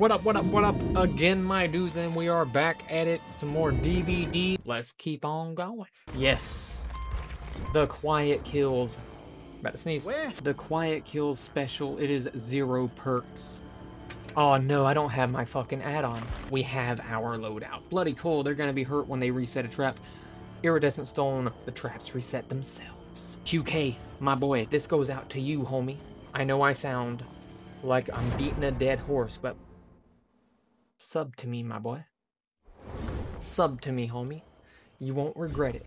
What up again, my dudes, and we are back at it. Some more DVD. Let's keep on going. Yes, the QuietKills. About to sneeze. Where? The QuietKills special. It is 0 perks. Oh no, I don't have my fucking add-ons. We have our loadout. Bloody cool. They're gonna be hurt when they reset a trap. Iridescent stone. The traps reset themselves. QK, my boy. This goes out to you, homie. I know I sound like I'm beating a dead horse, but sub to me, my boy. Sub to me, homie. You won't regret it.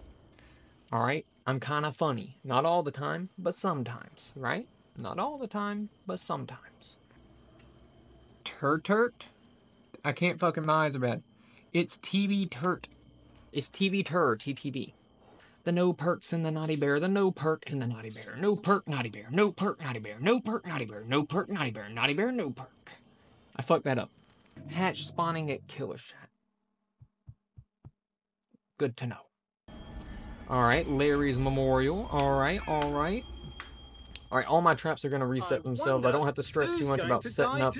Alright? I'm kind of funny. Not all the time, but sometimes. Right? Not all the time, but sometimes. T8ter. I can't fucking, my eyes are bad. It's T8ter. It's T8ter TTV. The no perks in the Naughty Bear, the no perk in the Naughty Bear, no perk Naughty Bear, no perk Naughty Bear, no perk Naughty Bear, no perk Naughty Bear, Naughty Bear, no perk. I fucked that up. Hatch spawning at killer shot. Good to know. Alright, Larry's memorial. Alright. Alright, all my traps are gonna reset themselves. I don't have to stress too much about setting up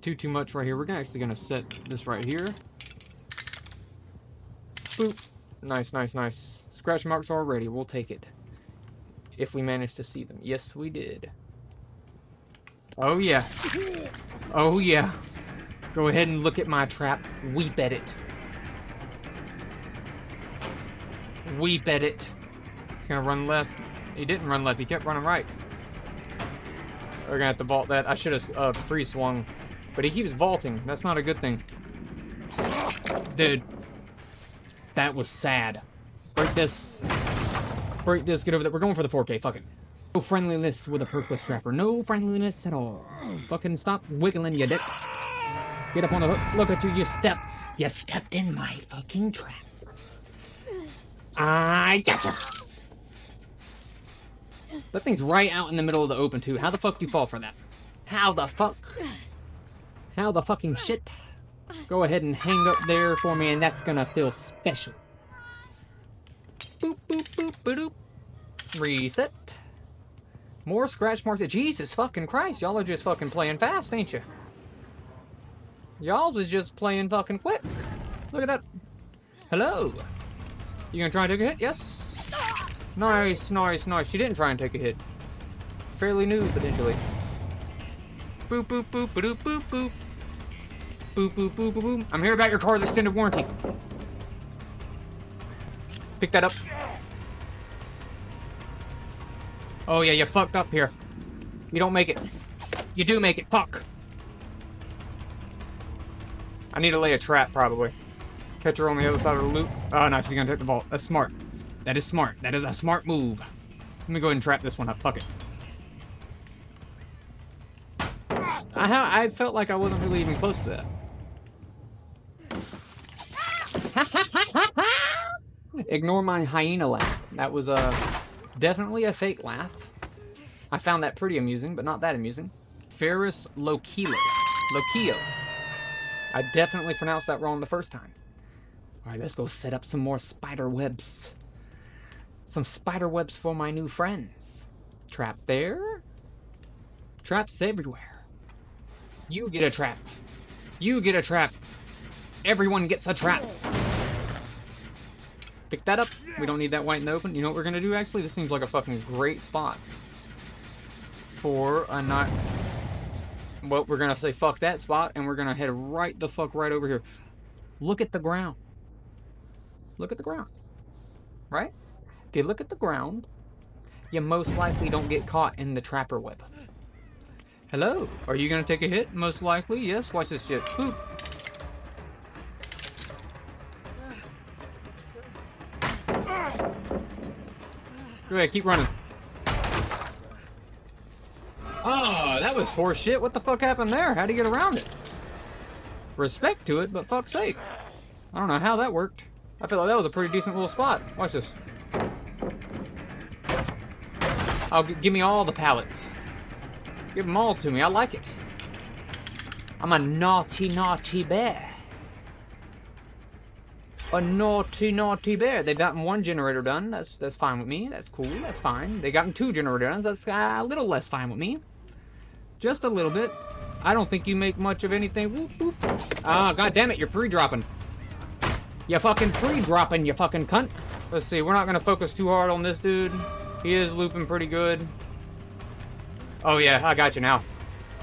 too much right here. We're actually gonna set this right here. Boop. Nice. Scratch marks already. We'll take it. If we manage to see them. Yes, we did. Oh, yeah. Oh, yeah. Go ahead and look at my trap. Weep at it. Weep at it. It's going to run left. He didn't run left. He kept running right. We're going to have to vault that. I should have free swung. But he keeps vaulting. That's not a good thing. Dude. That was sad. Break this. Break this. Get over there. We're going for the 4K. Fuck it. No friendliness with a perkless trapper. No friendliness at all. Fucking stop wiggling, you dick. Get up on the hook. Look at you. You stepped. You stepped in my fucking trap. I gotcha. That thing's right out in the middle of the open, too. How the fuck do you fall for that? How the fuck? How the fucking shit? Go ahead and hang up there for me, and that's gonna feel special. Boop, boop, boop, boop, boop. Reset. More scratch marks. Jesus fucking Christ, y'all are just fucking playing fast, ain't you? Y'all's is just playing fucking quick. Look at that. Hello. You gonna try and take a hit? Yes. Nice. She didn't try and take a hit. Fairly new, potentially. Boop, boop, boop, boop, boop, boop. Boop, boop, boop, boop, boop. I'm here about your car's extended warranty. Pick that up. Oh, yeah, you fucked up here. You don't make it. You do make it. Fuck. I need to lay a trap, probably. Catch her on the other side of the loop. Oh, no, she's gonna take the vault. That's smart. That is smart. That is a smart move. Let me go ahead and trap this one up. Fuck it. I felt like I wasn't really even close to that. Ignore my hyena laugh. That was definitely a fake laugh. I found that pretty amusing, but not that amusing. Ferris Loquillo. Loquillo. I definitely pronounced that wrong the first time. Alright, let's go set up some more spider webs. Some spider webs for my new friends. Trap there. Traps everywhere. You get a trap. You get a trap. Everyone gets a trap. Pick that up. We don't need that white in the open. You know what we're gonna do, actually? This seems like a fucking great spot. For a not... Well, we're gonna say fuck that spot, and we're gonna head right the fuck right over here. Look at the ground. Look at the ground. Right? If you look at the ground, you most likely don't get caught in the trapper web. Hello? Are you gonna take a hit? Most likely, yes. Watch this shit. Boop. Go ahead, keep running. Oh, that was horse shit. What the fuck happened there? How'd he get around it? Respect to it, but fuck's sake. I don't know how that worked. I feel like that was a pretty decent little spot. Watch this. Oh, give me all the pallets. Give them all to me. I like it. I'm a naughty, naughty bear. A naughty, naughty bear. They've gotten one generator done. That's fine with me. That's cool. That's fine. They've gotten 2 generators done. That's a little less fine with me. Just a little bit. I don't think you make much of anything. Whoop, whoop. Ah, goddammit, you're pre-dropping. You fucking pre-dropping, you fucking cunt. Let's see, we're not gonna focus too hard on this dude. He is looping pretty good. Oh yeah, I got you now.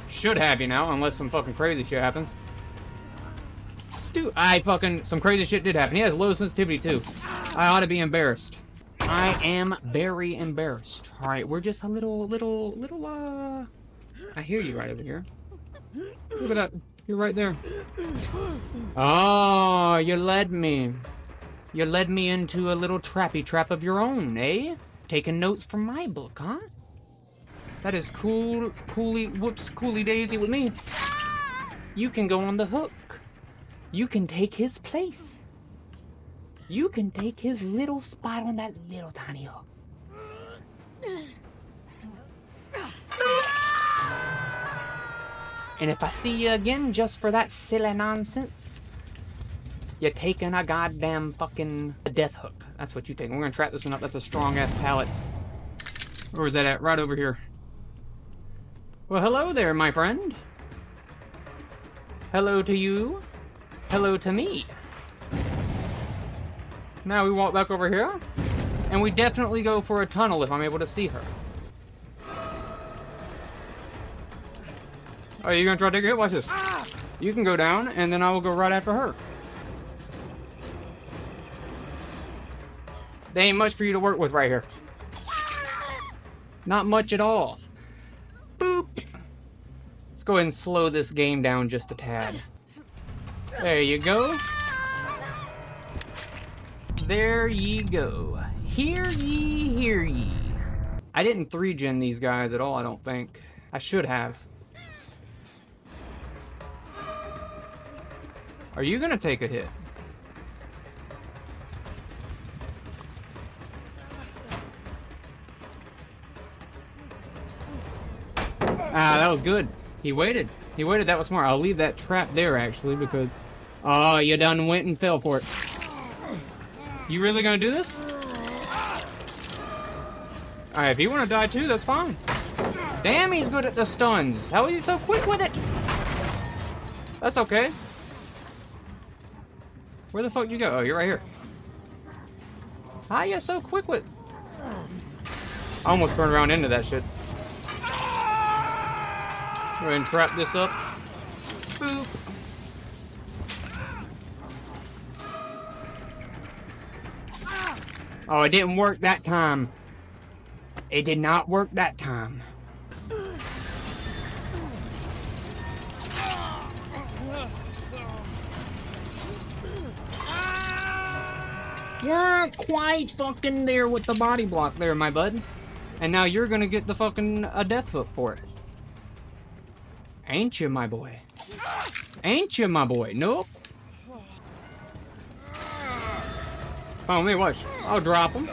Should have you now, unless some fucking crazy shit happens. Dude, I fucking... Some crazy shit did happen. He has low sensitivity, too. I ought to be embarrassed. I am very embarrassed. Alright, we're just a little... I hear you right over here. Look at that. You're right there. Oh, you led me. You led me into a little trappy trap of your own, eh? Taking notes from my book, huh? That is cool, cooly daisy with me. You can go on the hook. You can take his place. You can take his little spot on that little tiny hook. And if I see you again just for that silly nonsense, you're taking a goddamn fucking death hook. That's what you take. We're gonna trap this one up. That's a strong ass pallet. Where was that at? Right over here. Well, hello there, my friend. Hello to you. Hello to me. Now we walk back over here, and we definitely go for a tunnel if I'm able to see her. Oh, you're gonna try to take a hit? Watch this. You can go down, and then I will go right after her. There ain't much for you to work with right here. Not much at all. Boop. Let's go ahead and slow this game down just a tad. There you go. There ye go. Hear ye, hear ye. I didn't 3-gen these guys at all, I don't think. I should have. Are you gonna take a hit? Ah, that was good. He waited. He waited. That was smart. I'll leave that trap there, actually, because... Oh, you done went and fell for it. You really gonna do this? Alright, if you wanna die too, that's fine. Damn, he's good at the stuns. How is he so quick with it? That's okay. Where the fuck did you go? Oh, you're right here. How you so quick with... I almost turned around into that shit. Go ahead and trap this up. Boop. Oh, it didn't work that time. It did not work that time. We're quite fucking there with the body block there, my bud. And now you're gonna get the fucking death hook for it. Ain't you, my boy? Ain't you, my boy? Nope. Oh, me, watch. I'll drop him.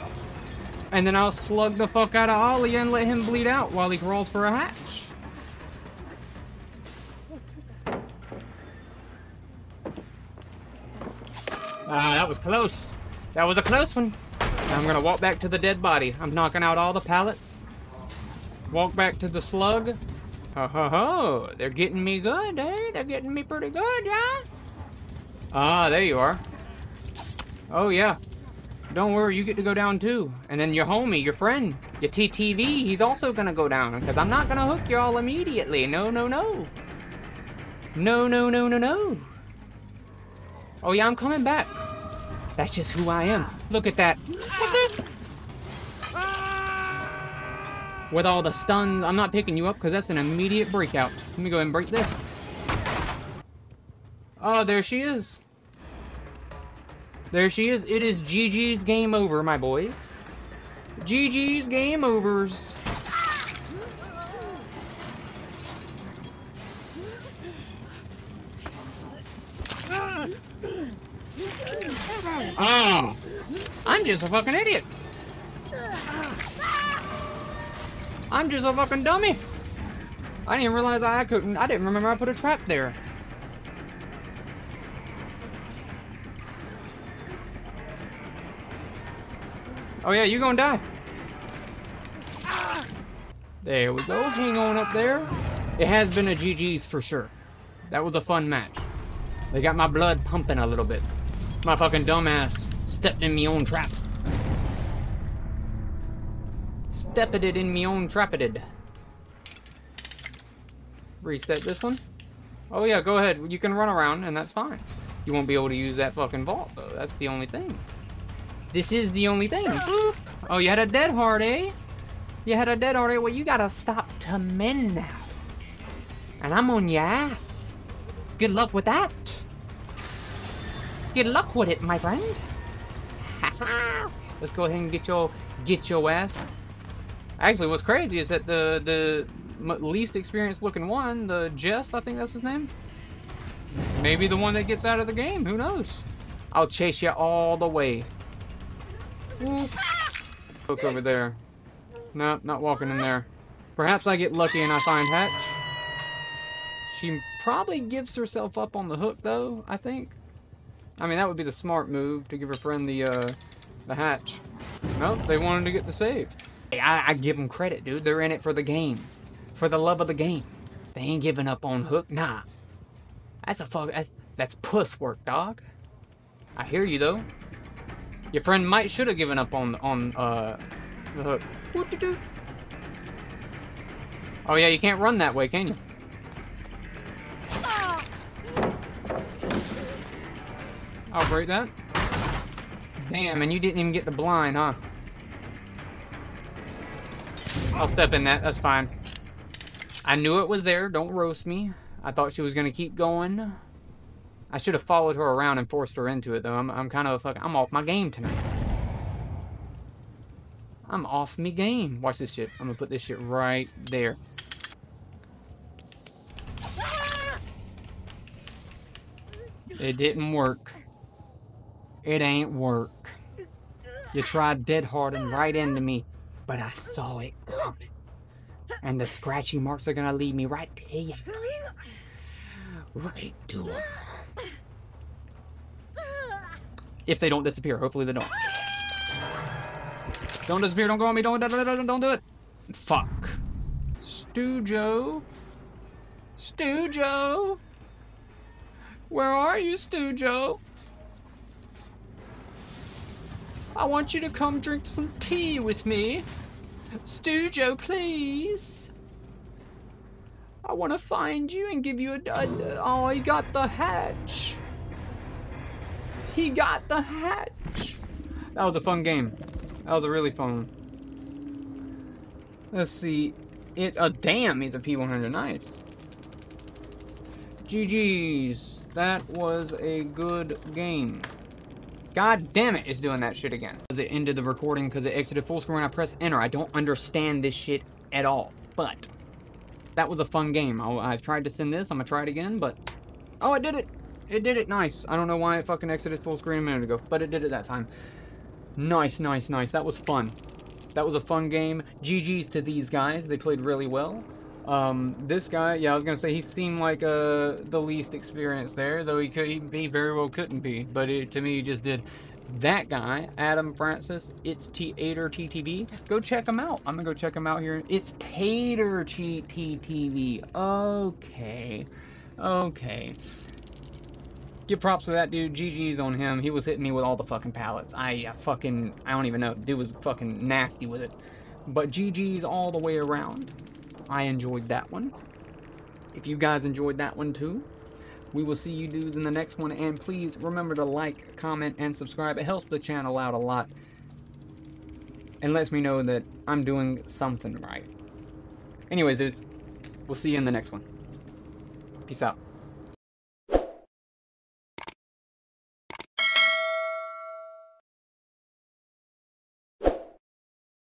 And then I'll slug the fuck out of Ollie and let him bleed out while he crawls for a hatch. Ah, that was close. That was a close one. Now I'm gonna walk back to the dead body. I'm knocking out all the pallets. Walk back to the slug. Ho ho ho, they're getting me good, eh? They're getting me pretty good, yeah? Ah, there you are. Oh, yeah. Don't worry, you get to go down too. And then your homie, your friend, your TTV, he's also gonna go down, because I'm not gonna hook y'all immediately. No, no, no. No, no, no, no, no. Oh, yeah, I'm coming back. That's just who I am. Look at that. With all the stuns, I'm not picking you up because that's an immediate breakout. Let me go ahead and break this. Oh, there she is. There she is. It is GG's game over, my boys. GG's game overs. Oh, I'm just a fucking idiot. I'm just a fucking dummy. I didn't even realize I didn't remember I put a trap there. Oh yeah, you're gonna die. There we go. Hang on up there. It has been a GG's for sure. That was a fun match. They got my blood pumping a little bit. My fucking dumbass stepped in me own trap. Steppeted in me own trappeted. Reset this one. Oh yeah, go ahead. You can run around and that's fine. You won't be able to use that fucking vault though. That's the only thing. This is the only thing. Oh, you had a dead heart, eh? You had a dead heart, eh? Well, you gotta stop to mend now. And I'm on your ass. Good luck with that. Good luck with it, my friend. Let's go ahead and get your ass. Actually, what's crazy is that the least experienced looking one, the Jeff, I think that's his name. Maybe the one that gets out of the game. Who knows? I'll chase you all the way. Ooh. Look over there. No, not walking in there. Perhaps I get lucky and I find Hatch. She probably gives herself up on the hook, though, I think. I mean, that would be the smart move, to give her friend the hatch. Nope, they wanted to get the save. Hey, I give them credit, dude. They're in it for the game. For the love of the game. They ain't giving up on hook. Nah. That's a fuck. That's puss work, dog. I hear you, though. Your friend might should have given up on the hook. Whoop-de-doo. Oh, yeah, you can't run that way, can you? I'll break that. Damn, and you didn't even get the blind, huh? I'll step in that. That's fine. I knew it was there. Don't roast me. I thought she was going to keep going. I should have followed her around and forced her into it, though. I'm kind of fucking... I'm off my game tonight. I'm off me game. Watch this shit. I'm going to put this shit right there. It didn't work. It ain't work. You tried dead hard and right into me, but I saw it coming. And the scratchy marks are gonna lead me right to you. Right to them. If they don't disappear, hopefully they don't. Don't disappear, don't go on me, don't do it. Fuck. Stujo. Stujo. Where are you, Stujo? I want you to come drink some tea with me. Stujo, please. I want to find you and give you oh, he got the hatch. He got the hatch. That was a fun game. That was a really fun one. Let's see. It's... Oh, damn, he's a P100. Nice. GG's. That was a good game. God damn it, it's doing that shit again. Because it ended the recording because it exited full screen when I press enter. I don't understand this shit at all. But that was a fun game. I tried to send this. I'm going to try it again, but... Oh, it did it. It did it. Nice. I don't know why it fucking exited full screen a minute ago, but it did it that time. Nice, nice, nice. That was fun. That was a fun game. GG's to these guys. They played really well. This guy, yeah, I was gonna say he seemed like the least experienced there, though he could he very well couldn't be, but to me he just did. That guy, Adam Francis, it's T8ter TTV. Go check him out. I'm gonna go check him out here. It's T8ter TTV. Okay, okay. Give props to that dude. GG's on him. He was hitting me with all the fucking pallets. I don't even know. Dude was fucking nasty with it. But GG's all the way around. I enjoyed that one. If you guys enjoyed that one too, we will see you dudes in the next one. And please remember to like, comment, and subscribe. It helps the channel out a lot and lets me know that I'm doing something right. Anyways, dudes, we'll see you in the next one. Peace out.